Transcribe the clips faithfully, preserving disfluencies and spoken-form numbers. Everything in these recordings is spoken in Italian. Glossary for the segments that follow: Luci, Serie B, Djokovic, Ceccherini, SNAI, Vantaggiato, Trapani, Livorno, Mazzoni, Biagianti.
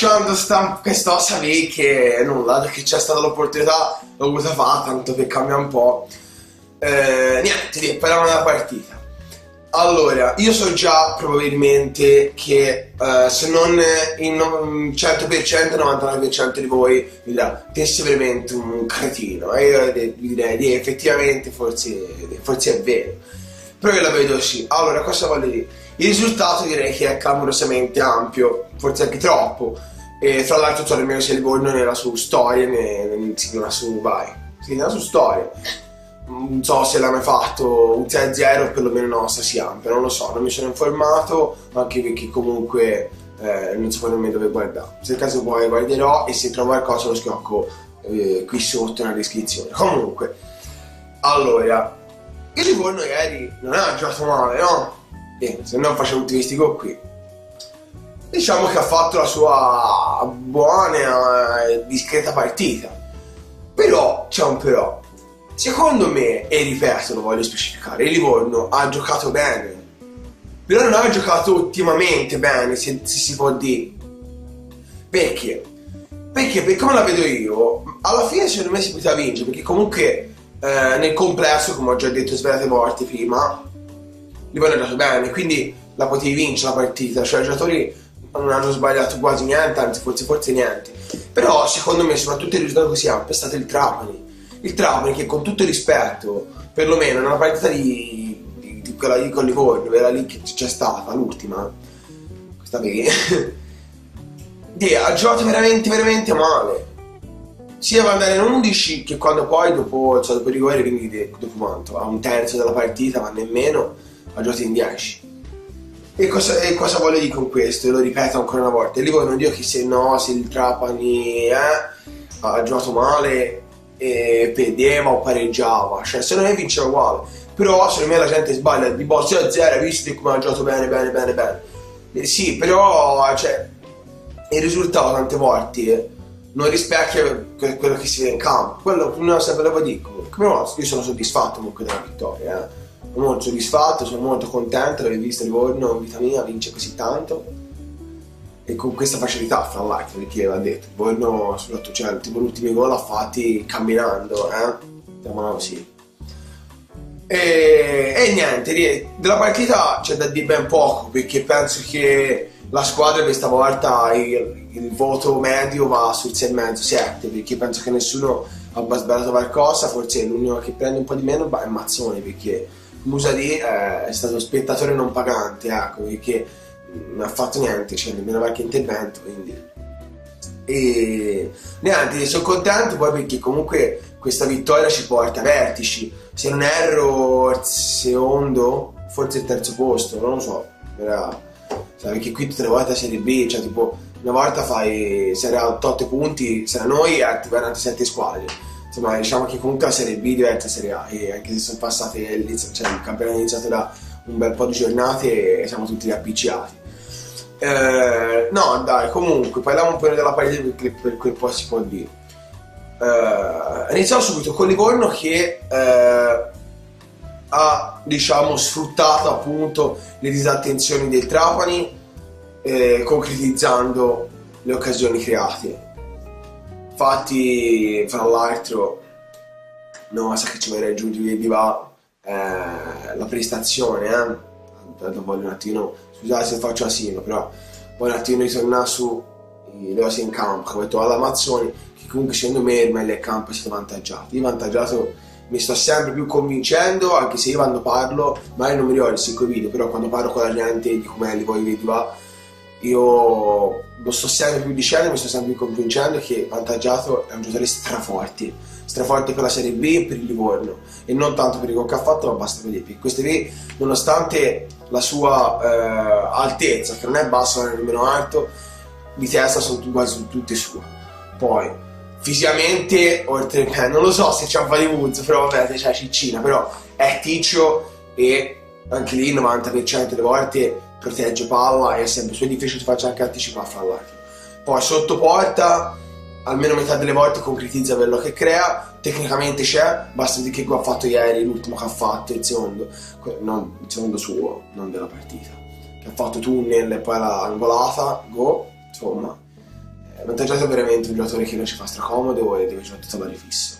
lasciando sta, quest'ossa lì che nulla, che c'è stata l'opportunità, l'ho avuta fatta, tanto per cambiare un po'. Eh, niente, parliamo della partita. Allora, io so già probabilmente che eh, se non il cento per cento, il novantanove per cento di voi mi dirà te sei veramente un cretino, e io vi direi di effettivamente forse, forse è vero, però io la vedo sì. Allora, cosa voglio dire? Il risultato direi che è clamorosamente ampio, forse anche troppo, e tra l'altro so nemmeno se il Livorno nella sua storia, né nella sua, sì, nella sua storia. Non so se l'ha mai fatto un sei a zero, perlomeno no, Siampe, non lo so, non mi sono informato, anche perché comunque eh, non so nemmeno dove guardare. Se caso poi guarderò e se trovo qualcosa lo schiocco eh, qui sotto nella descrizione. Comunque, allora, il Livorno ieri non ha giocato male, no? Eh, se no facciamo tutti questi gol qui. Diciamo che ha fatto la sua buona e discreta partita. Però, c'è un però. Secondo me, e ripeto, lo voglio specificare, il Livorno ha giocato bene, però non ha giocato ottimamente bene, se, se si può dire. Perché? Perché per come la vedo io, alla fine secondo me si poteva vincere, perché comunque eh, nel complesso, come ho già detto svariate volte prima, il Livorno ha giocato bene, quindi la potevi vincere la partita, cioè i giocatori non hanno sbagliato quasi niente, anzi forse forse niente. Però secondo me soprattutto il risultato che si ha è stato il Trapani. Il Trapani che, con tutto il rispetto, perlomeno nella partita di, di, di quella lì con Livorno, quella lì che c'è stata, l'ultima, questa qui, ha giocato veramente, veramente male. Sia per andare in undici che quando poi, dopo, cioè, dopo il rigore, quindi dopo quanto? A un terzo della partita, ma nemmeno, ha giocato in dieci. E cosa, e cosa voglio dire con questo? E lo ripeto ancora una volta: il Livorno, Dio che se no, se il Trapani eh, ha giocato male, e perdeva o pareggiava, cioè se non è vinceva uguale. Però secondo me la gente sbaglia di boh sei a zero, visto come ha giocato bene bene bene bene, eh, sì, però cioè, il risultato tante volte non rispecchia quello che si vede in campo, quello non lo sapevo dire. Comunque io sono soddisfatto comunque della vittoria, eh. sono molto soddisfatto, sono molto contento di aver visto Livorno in vita mia vince così tanto e con questa facilità, fra l'altro, perché va detto, poi no, sull'ottocento, tipo l'ultimo gol ha fatti camminando, eh? Chiamano così. E, e niente, della partita c'è da dire ben poco, perché penso che la squadra questa volta il, il voto medio va sul sei e mezzo sette, perché penso che nessuno abbia sbagliato qualcosa, forse l'unico che prende un po' di meno è Mazzoni, perché Musadì eh, è stato spettatore non pagante, ecco, perché non ha fatto niente, cioè nemmeno qualche intervento, quindi e niente, sono contento poi perché comunque questa vittoria ci porta a vertici, se non erro il secondo, forse il terzo posto, non lo so, era, cioè, perché qui tutte le volte la Serie B, cioè tipo una volta fai, se era ottantotto punti, se era noi erano sette squadre, insomma diciamo che comunque la Serie B è diversa da Serie A, e anche se sono passate, cioè il campionato è iniziato da un bel po' di giornate e siamo tutti appicciati. Eh, no, dai, comunque parliamo un po' della partita per, per quel po' si può dire. Eh, iniziamo subito con Livorno che eh, ha, diciamo, sfruttato appunto le disattenzioni del Trapani, eh, concretizzando le occasioni create. Infatti, fra l'altro, no, sa che ci verrà giù di va. Eh, la prestazione, eh? Tanto voglio un attimo, scusate se faccio asilo, però voglio un attimo ritornare su le cose in campo, come ho detto alla Mazzoni, che comunque secondo me il meglio è campo si è vantaggiato. Io Vantaggiato mi sto sempre più convincendo, anche se io quando parlo, magari non mi ricordo se quei video, però quando parlo con la gente di come li voglio vedere, io lo sto sempre più dicendo, mi sto sempre più convincendo che Vantaggiato è un giocatore straforte. Straforte per la Serie B e per il Livorno, e non tanto per il gol che ha fatto, ma basta per lì. Queste lì, nonostante la sua eh, altezza, che non è bassa, non è nemmeno alto, di testa sono quasi tutte sue. Poi, fisicamente, oltre eh, non lo so se c'è un po' di Woods, però vabbè, c'è Ciccina, però è ticcio e anche lì il novanta per cento delle volte protegge palla e è sempre suo, è difficile faccia anche anticipare fra l'altro. Poi sotto porta, almeno metà delle volte concretizza quello che crea, tecnicamente c'è, basta dire che ha fatto ieri, l'ultimo che ha fatto, il secondo, non, il secondo suo, non della partita, che ha fatto tunnel e poi l'angolata, go, insomma, Vantaggiato è veramente un giocatore che non ci fa stracomodo e deve giocare titolare fisso.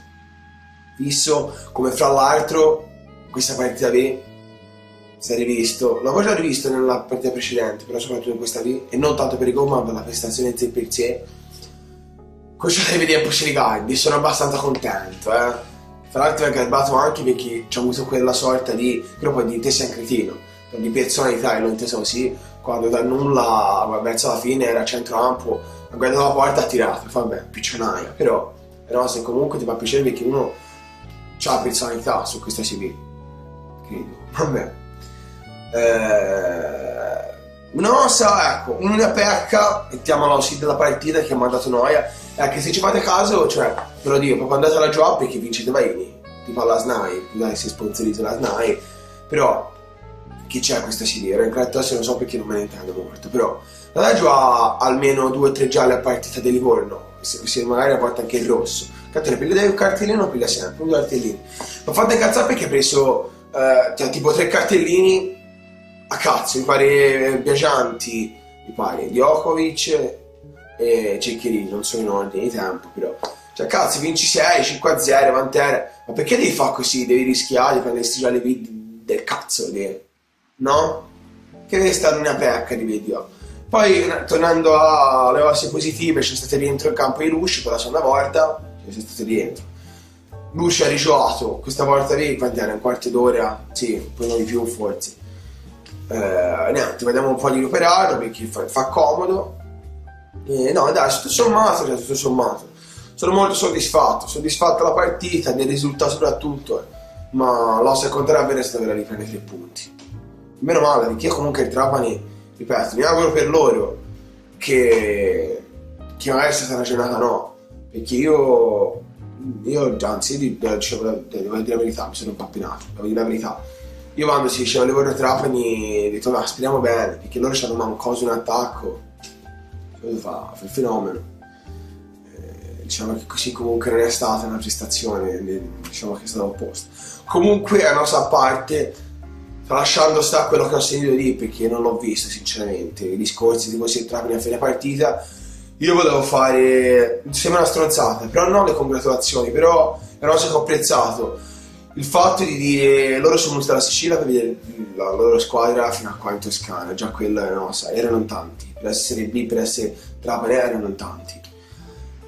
Fisso, come fra l'altro questa partita B si è rivisto, l'avevo già rivisto nella partita precedente, però soprattutto in questa B, e non tanto per i gol ma per la prestazione in sé per sé. Cominciate a vedere un po' i rigardi, sono abbastanza contento, eh. Fra l'altro è garbato anche perché c'è avuto quella sorta di, però poi di te sei un cretino, di personalità, e lo inteso così, quando da nulla verso la fine era a centrocampo, ha guardato la porta e ha tirato, vabbè, piccionaia, però è una cosa che comunque ti fa piacere perché uno ha personalità su questa C B, credo, vabbè. Eh... No, sa, ecco, una pecca, mettiamola così, della partita che mi ha dato noia, è che se ci fate caso, cioè, ve lo dico, proprio andate alla job perché vincete Vaini, tipo alla S N A I, dai, si sponsorizza la S N A I, però chi c'è questa C D? In realtà se lo so perché non me ne intendo molto, però andate giù a almeno due o tre gialle a partita di Livorno, se, se magari a volte anche il rosso, tanto ne prendete un cartellino, piglia sempre, un cartellino, ma fate cazzare perché ha preso eh, cioè, tipo tre cartellini a cazzo, mi pare Biagianti, mi pare Djokovic e Ceccherini, non sono in ordine di tempo, però cioè cazzo, vinci sei, cinque a zero, Vantaggiato, ma perché devi fare così, devi rischiare di prendere questi gialli del cazzo, de... no? Che deve stare una pecca di video. Poi tornando alle cose positive, c'è stato rientro in campo di Luci per la seconda volta, c'è stato rientro, Luci ha rigiocato questa volta lì, quanto era? Un quarto d'ora? Sì, un po' di più forse. Eh, niente, vediamo un po' di recuperato perché fa, fa comodo. Eh, no, dai, tutto sommato, cioè, tutto sommato sono molto soddisfatto, soddisfatto della partita, del risultato soprattutto, eh. ma la se conterà bene se dovrà riprendere tre punti. Meno male, perché io comunque il Trapani, ripeto, mi auguro per loro che, che magari sia stata una giornata no, perché io, io anzi, devo dire la verità, mi sono impappinato, devo dire la verità. Io quando si diceva Livorno Trapani, ho detto no, speriamo bene, perché loro c'hanno una cosa, un attacco, cioè, fa, fa il fenomeno. Eh, diciamo che così comunque non è stata una prestazione, diciamo che è stata opposta. Comunque è una cosa a parte, tralasciando sta quello che ho sentito lì, perché non l'ho visto sinceramente, i discorsi di così Trapani a fine partita, io volevo fare, sembra una stronzata, però non le congratulazioni, però è una cosa che ho apprezzato. Il fatto di dire loro sono venuti dalla Sicilia per vedere la loro squadra fino a qua in Toscana, già quella no, sai, erano tanti, per essere Serie B, per essere Trapani erano tanti.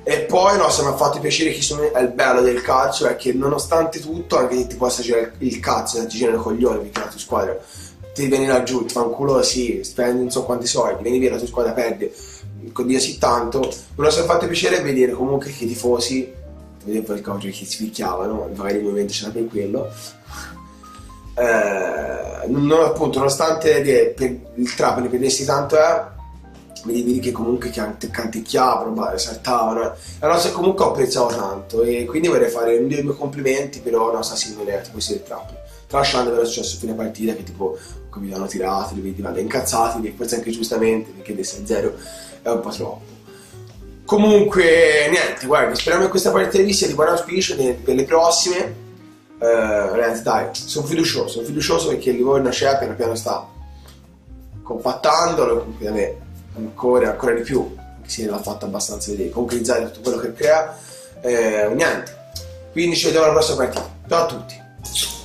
E poi no, se mi ha fatto piacere che sono, è il bello del calcio, è che nonostante tutto, anche se ti possa girare il cazzo, ti girano i coglioni perché la tua squadra ti viene laggiù, ti fa un culo, sì, spendi non so quanti soldi, vieni via, la tua squadra perde, condia sì tanto, non si è fatto piacere vedere comunque che i tifosi, vedete poi il coach che si picchiavano, magari il movimento c'era per quello. Eh, non, appunto, nonostante de, per il Trapani perdessi tanto, eh, vedi che comunque canticchiavano, saltavano. La nostra comunque ho apprezzato tanto e quindi vorrei fare un dei miei complimenti, però la nostra simile tipo si del Trapani. Tralasciando però è successo fine partita che tipo come li hanno tirati, li vedi incazzati, e forse anche giustamente, perché dei sei a zero è un po' troppo. Comunque, niente, guarda, speriamo che questa partita lì sia di buon auspicio per le prossime. Uh, niente, dai, sono fiducioso, sono fiducioso perché il Livorno c'è, piano piano sta compattandolo, comunque da me ancora, ancora di più, anche se l'ha fatto abbastanza vedere, concretizzare tutto quello che crea. Uh, niente, quindi ci vediamo alla prossima partita. Ciao a tutti.